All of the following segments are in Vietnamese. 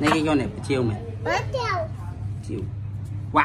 Này cái con này bắt chiều mày. Bắt chiều. Chiều. Wow.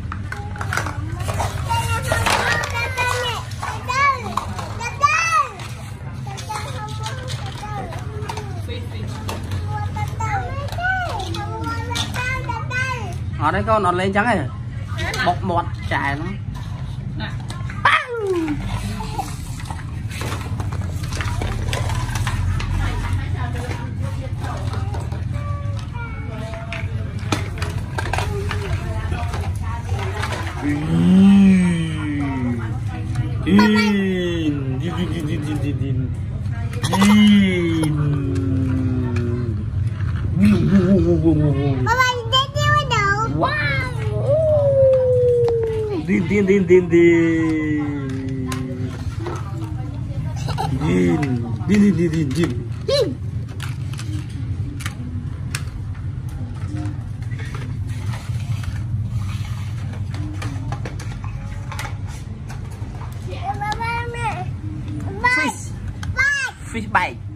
Ở đấy con nó lên trắng này bọc bọt chảy lắm. Din. Fish bite.